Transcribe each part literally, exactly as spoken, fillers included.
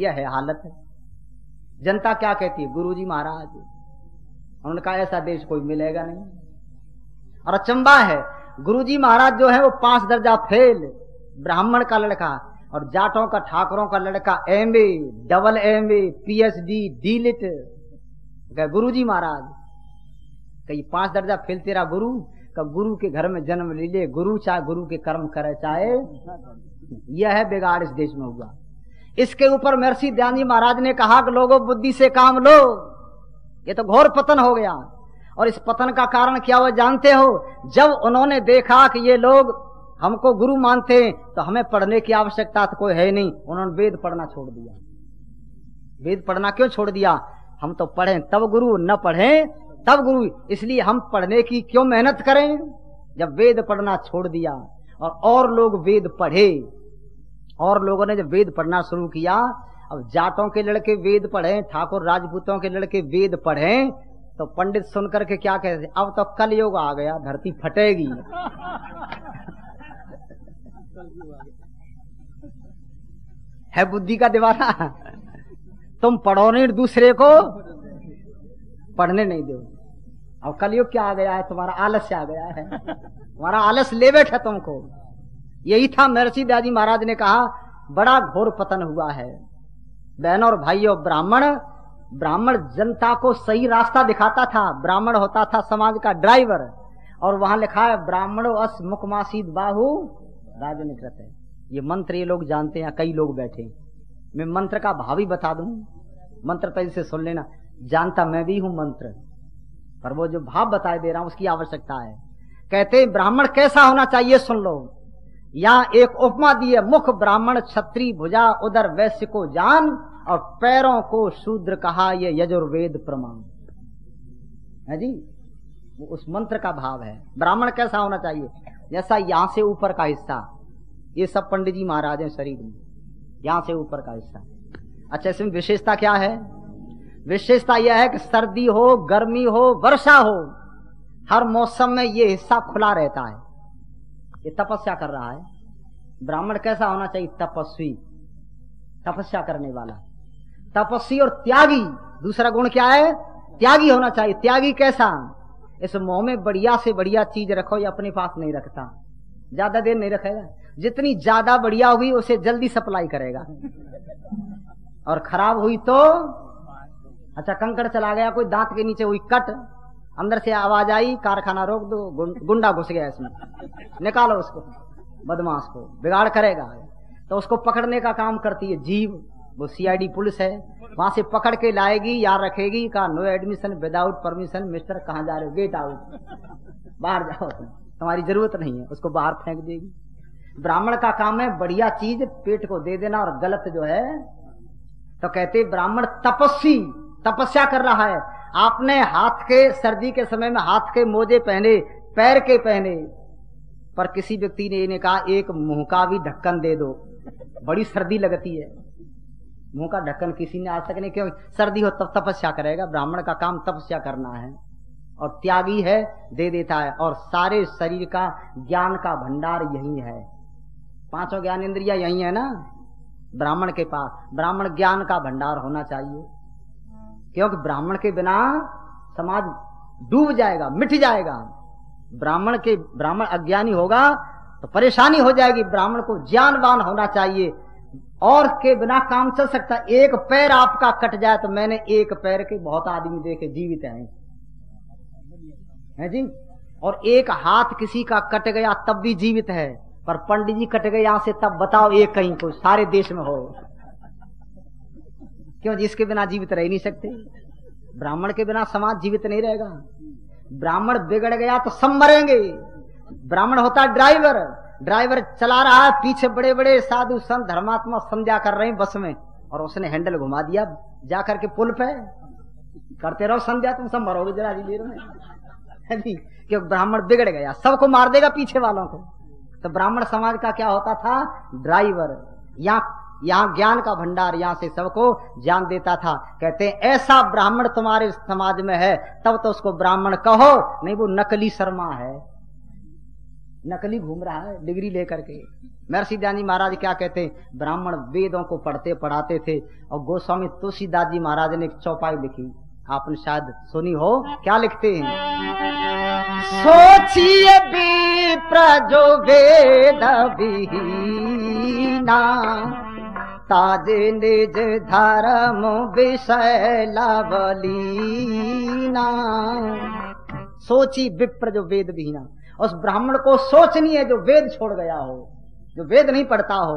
यह है हालत है। जनता क्या कहती है? गुरुजी महाराज, उन्होंने कहा ऐसा देश कोई मिलेगा नहीं। और अचंबा है, गुरुजी महाराज जो है वो पांच दर्जा फेल ब्राह्मण का लड़का और जाटों का ठाकरों का लड़का M A double M A P H D D Litt. गुरुजी महाराज कहीं पांच दर्जा फेल तेरा गुरु, कब गुरु के घर में जन्म ले ले, गुरु चाहे गुरु के कर्म करे चाहे। यह है बिगाड़ इस देश में हुआ। इसके ऊपर महर्षि दयानंद जी महाराज ने कहा कि लोगों बुद्धि से काम लो, ये तो घोर पतन हो गया। और इस पतन का कारण क्या हुआ जानते हो? जब उन्होंने देखा कि ये लोग हमको गुरु मानते हैं तो हमें पढ़ने की आवश्यकता तो कोई है नहीं, उन्होंने वेद पढ़ना छोड़ दिया। वेद पढ़ना क्यों छोड़ दिया? हम तो पढ़ें तब गुरु, न पढ़ें तब गुरु, इसलिए हम पढ़ने की क्यों मेहनत करें। जब वेद पढ़ना छोड़ दिया और और लोग वेद पढ़े, और लोगों ने जब वेद पढ़ना शुरू किया, अब जाटों के लड़के वेद पढ़े, ठाकुर राजपूतों के लड़के वेद पढ़े, तो पंडित सुनकर के क्या कहते, अब तो कलयुग आ गया, धरती फटेगी। है बुद्धि का दीवाना, तुम पढ़ो नहीं, दूसरे को पढ़ने नहीं दो। अब कलयुग क्या आ गया है? तुम्हारा आलस्य आ गया है, तुम्हारा आलस ले बैठा तुमको। यही था महर्षि दयानंद जी महाराज ने कहा बड़ा घोर पतन हुआ है। बहनों और भाइयों, ब्राह्मण ब्राह्मण जनता को सही रास्ता दिखाता था। ब्राह्मण होता था समाज का ड्राइवर। और वहां लिखा है ब्राह्मणो अस मुखमासीद बाहु राजनिकृत। ये मंत्र ये लोग जानते हैं, कई लोग बैठे। मैं मंत्र का भाव ही बता दूं, मंत्र पहले से सुन लेना। जानता मैं भी हूं मंत्र, पर वो जो भाव बताए दे रहा हूं उसकी आवश्यकता है। कहते ब्राह्मण कैसा होना चाहिए सुन लो। यहाँ एक उपमा दी है, मुख ब्राह्मण क्षत्रिय भुजा उदर वैश्य को जान और पैरों को शूद्र कहा, ये यजुर्वेद प्रमाण है जी। वो उस मंत्र का भाव है। ब्राह्मण कैसा होना चाहिए? जैसा यहाँ से ऊपर का हिस्सा, ये सब पंडित जी महाराज हैं शरीर में, यहाँ से ऊपर का हिस्सा। अच्छा, इसमें विशेषता क्या है? विशेषता यह है कि सर्दी हो, गर्मी हो, वर्षा हो, हर मौसम में ये हिस्सा खुला रहता है। ये तपस्या कर रहा है। ब्राह्मण कैसा होना चाहिए? तपस्वी, तपस्या करने वाला। तपस्वी और त्यागी, दूसरा गुण क्या है? त्यागी होना चाहिए। त्यागी कैसा? इस मोह में बढ़िया से बढ़िया चीज रखो, ये अपने पास नहीं रखता, ज्यादा देर नहीं रखेगा। जितनी ज्यादा बढ़िया हुई उसे जल्दी सप्लाई करेगा, और खराब हुई तो। अच्छा, कंकड़ चला गया, कोई दांत के नीचे हुई कट, अंदर से आवाज आई कारखाना रोक दो, गुंडा घुस गया इसमें, निकालो उसको, बदमाश को, बिगाड़ करेगा। तो उसको पकड़ने का काम करती है जीव। वो सीआईडी पुलिस है, वहां से पकड़ के लाएगी, यार रखेगी, कहा no admission without permission, mister कहाँ जा रहे हो, गेट आउट, बाहर जाओ, तुम्हारी जरूरत नहीं है, उसको बाहर फेंक देगी। ब्राह्मण का काम है बढ़िया चीज पेट को दे देना और गलत जो है। तो कहते ब्राह्मण तपस्वी, तपस्या कर रहा है। आपने हाथ के, सर्दी के समय में हाथ के मोजे पहने, पैर के पहने, पर किसी व्यक्ति ने इन्हें कहा एक मुंह का भी ढक्कन दे दो, बड़ी सर्दी लगती है। मुंह का ढक्कन किसी ने आज तक नहीं, क्यों? सर्दी हो तब तपस्या करेगा। ब्राह्मण का काम तपस्या करना है, और त्यागी है, दे देता है। और सारे शरीर का ज्ञान का भंडार यही है, पांचों ज्ञान इंद्रिया यही है ना ब्राह्मण के पास। ब्राह्मण ज्ञान का भंडार होना चाहिए, क्योंकि ब्राह्मण के बिना समाज डूब जाएगा, मिट जाएगा। ब्राह्मण के, ब्राह्मण अज्ञानी होगा तो परेशानी हो जाएगी। ब्राह्मण को ज्ञानवान होना चाहिए, और के बिना काम चल सकता। एक पैर आपका कट जाए तो, मैंने एक पैर के बहुत आदमी देखे जीवित हैं, है जी। और एक हाथ किसी का कट गया तब भी जीवित है, पर पंडित जी कट गए यहां से, तब बताओ एक कहीं को सारे देश में हो, क्यों? जिसके बिना जीवित रह नहीं सकते। ब्राह्मण के बिना समाज जीवित नहीं रहेगा। ब्राह्मण बिगड़ गया तो सब मरेंगे। ब्राह्मण होता ड्राइवर, ड्राइवर चला रहा है, पीछे बड़े बड़े साधु संत धर्मात्मा संध्या कर रहे हैं बस में, और उसने हैंडल घुमा दिया जाकर के पुल पे, करते रहो संध्या, तुम सब मरोगे जरा देर में, क्योंकि ब्राह्मण बिगड़ गया, सबको मार देगा पीछे वालों को। तो ब्राह्मण समाज का क्या होता था? ड्राइवर। यहाँ यहाँ ज्ञान का भंडार, यहाँ से सबको ज्ञान देता था। कहते हैं ऐसा ब्राह्मण तुम्हारे समाज में है तब तो उसको ब्राह्मण कहो, नहीं वो नकली शर्मा है, नकली घूम रहा है डिग्री लेकर के। महर्षि दयानंद जी महाराज क्या कहते हैं, ब्राह्मण वेदों को पढ़ते पढ़ाते थे और गोस्वामी तुलसीदास जी महाराज ने एक चौपाई लिखी, आपने शायद सुनी हो। क्या लिखते हैं, सोचिए विप्र जो वेद विहीना, ताजे निज धर्म विषय लवलीना। सोची विप्र जो वेद विहीना, उस ब्राह्मण को सोचनी है जो वेद छोड़ गया हो, जो वेद नहीं पढ़ता हो।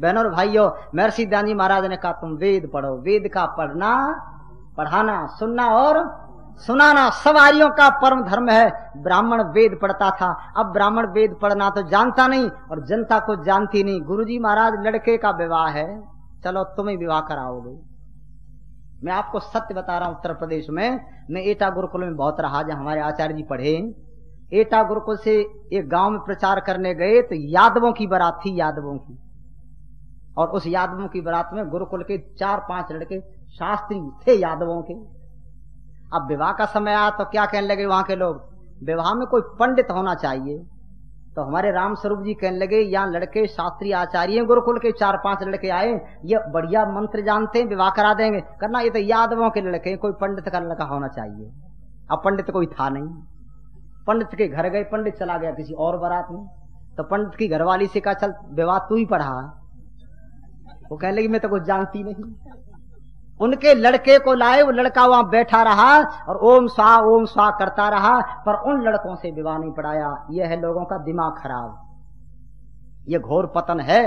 बहनों और भाइयों, महर्षि दयानंद जी महाराज ने कहा तुम वेद पढ़ो। वेद का पढ़ना, पढ़ाना, सुनना और सुनाना सब आर्यों का परम धर्म है। ब्राह्मण वेद पढ़ता था, अब ब्राह्मण वेद पढ़ना तो जानता नहीं और जनता को जानती नहीं। गुरुजी महाराज लड़के का विवाह है, चलो तुम्हें विवाह कराओगे। मैं आपको सत्य बता रहा हूं, उत्तर प्रदेश में मैं एटा गुरुकुल में बहुत रहा, जहां हमारे आचार्य जी पढ़े। एटा गुरुकुल से एक गांव में प्रचार करने गए तो यादवों की बारात थी, यादवों की। और उस यादवों की बारात में गुरुकुल के चार पांच लड़के शास्त्री थे यादवों के। अब विवाह का समय आया तो क्या कहने लगे वहां के लोग, विवाह में कोई पंडित होना चाहिए। तो हमारे राम स्वरूप जी कहने लगे, यहाँ लड़के शास्त्री आचार्य गुरुकुल के चार पांच लड़के आए, ये बढ़िया मंत्र जानते हैं, विवाह करा देंगे। करना ये तो यादवों के लड़के, कोई पंडित का लड़का होना चाहिए। अब पंडित कोई था नहीं, पंडित के घर गए, पंडित चला गया किसी और बारात में। तो पंडित की घरवाली से कहा, चल विवाह तू ही पढ़ा। वो कहने लगी मैं तो कुछ जानती नहीं। उनके लड़के को लाए, वो लड़का वहां बैठा रहा और ओम स्वाहा ओम स्वाहा करता रहा, पर उन लड़कों से विवाह नहीं पढ़ाया। यह है लोगों का दिमाग खराब, यह घोर पतन है।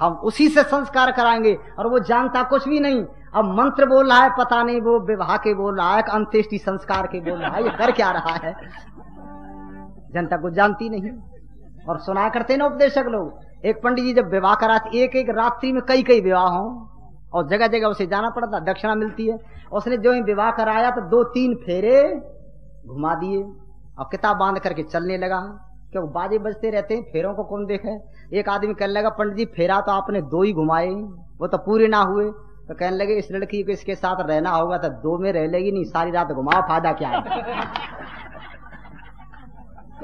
हम उसी से संस्कार कराएंगे और वो जानता कुछ भी नहीं। अब मंत्र बोल रहा है, पता नहीं वो विवाह के बोल रहा है, अंत्येष्टि संस्कार के बोल रहा है, ये कर क्या रहा है। जनता को जानती नहीं और सुना करते ना उपदेशक लोग। एक पंडित जी जब विवाह कराते, एक एक रात्रि में कई कई विवाह हो और जगह जगह उसे जाना पड़ता, दक्षिणा मिलती है। उसने जो ही विवाह कराया तो दो तीन फेरे घुमा दिए और किताब बांध करके चलने लगा, क्यों बाजे बजते रहते हैं, फेरों को कौन देखे। एक आदमी कहने लगा, पंडित जी फेरा तो आपने दो ही घुमाए, वो तो पूरे ना हुए। तो कहने लगे, इस लड़की को इसके साथ रहना होगा तो दो में रह लेगी, नहीं सारी रात घुमाओ, फायदा क्या है।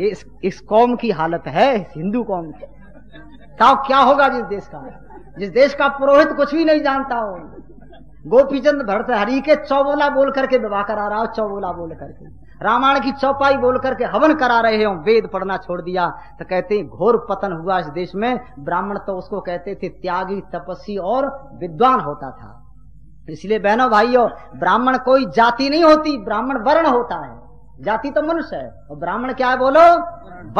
इस, इस कौम की हालत है, हिंदू कौम की। तो क्या होगा जिस देश का, जिस देश का पुरोहित कुछ भी नहीं जानता हो। गोपीचंद भर्तहरि के चौबोला बोल करके विवाह करा रहा हो, चौबोला बोल करके, रामायण की चौपाई बोल करके हवन करा रहे हो, वेद पढ़ना छोड़ दिया। तो कहते हैं घोर पतन हुआ इस देश में। ब्राह्मण तो उसको कहते थे त्यागी, तपस्वी और विद्वान होता था। इसलिए बहनों भाइयों, ब्राह्मण कोई जाति नहीं होती, ब्राह्मण वर्ण होता है। जाति तो मनुष्य है और ब्राह्मण क्या है, बोलो,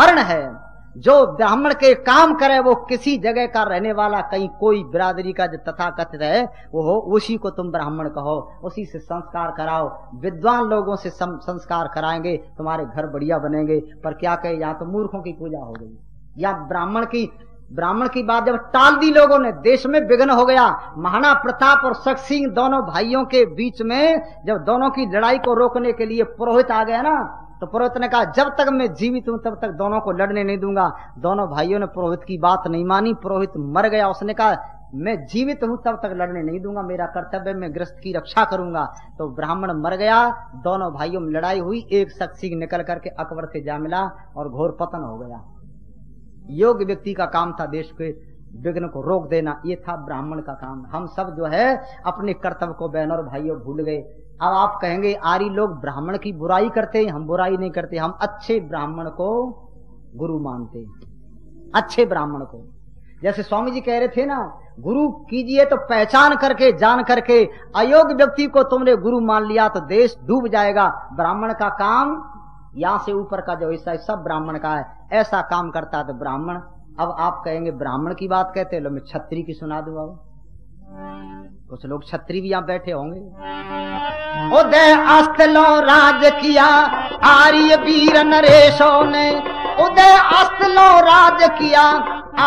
वर्ण है। जो ब्राह्मण के काम करे वो किसी जगह का रहने वाला, कहीं कोई बिरादरी का जो तथाकथित है वो हो, उसी को तुम ब्राह्मण कहो, उसी से संस्कार कराओ। विद्वान लोगों से संस्कार कराएंगे, तुम्हारे घर बढ़िया बनेंगे। पर क्या कहे, यहाँ तो मूर्खों की पूजा हो गई। यहाँ ब्राह्मण की ब्राह्मण की बात जब टाल दी लोगों ने, देश में विघ्न हो गया। महाराणा प्रताप और शक सिंह दोनों भाइयों के बीच में जब दोनों की लड़ाई को रोकने के लिए पुरोहित आ गया ना, तो पुरोहित ने कहा जब तक मैं जीवित हूं तब तक दोनों को लड़ने नहीं दूंगा। दोनों भाइयों ने पुरोहित की बात नहीं मानी, पुरोहित मर गया। उसने कहा मैं जीवित हूं तब तक लड़ने नहीं दूंगा, मेरा कर्तव्य, मैं गृहस्थ की रक्षा करूंगा। तो ब्राह्मण मर गया, दोनों भाइयों में लड़ाई हुई, एक शख्सी निकल करके अकबर से जा मिला और घोर पतन हो गया। योग्य व्यक्ति का काम था देश के विघ्न को रोक देना, ये था ब्राह्मण का काम। हम सब जो है अपने कर्तव्य को बहनों और भाइयों भूल गए। अब आप कहेंगे आर्य लोग ब्राह्मण की बुराई करते हैं, हम बुराई नहीं करते। हम अच्छे ब्राह्मण को गुरु मानते हैं, अच्छे ब्राह्मण को। जैसे स्वामी जी कह रहे थे ना, गुरु कीजिए तो पहचान करके, जान करके। अयोग्य व्यक्ति को तुमने गुरु मान लिया तो देश डूब जाएगा। ब्राह्मण का काम, यहाँ से ऊपर का जो हिस्सा है सब ब्राह्मण का है, ऐसा काम करता है तो ब्राह्मण। अब आप कहेंगे ब्राह्मण की बात कहते हैं, लो मैं क्षत्रिय की सुना दूं। अब कुछ लोग क्षत्रिय भी यहाँ बैठे होंगे। उदय अस्त लो राज किया आर्य वीर नरेशों ने, उदय अस्त लो राज किया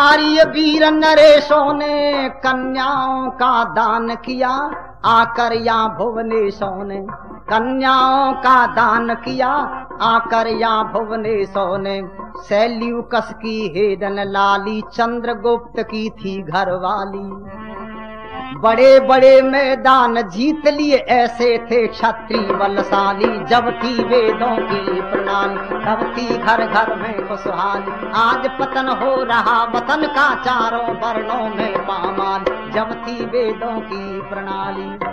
आर्य वीर नरेशों ने, कन्याओं का दान किया आकर यहाँ भुवनेशों ने, कन्याओं का दान किया आकर यहाँ भुवनेश्वर ने। शैल्यूकस की हेदन लाली, चंद्रगुप्त की थी घरवाली। बड़े बड़े मैदान जीत लिए ऐसे थे क्षत्रिय बलशाली। जब थी वेदों की प्रणाली तब थी घर घर में खुशहाली। आज पतन हो रहा वतन का चारों वर्णों में पामाल। जब थी वेदों की प्रणाली।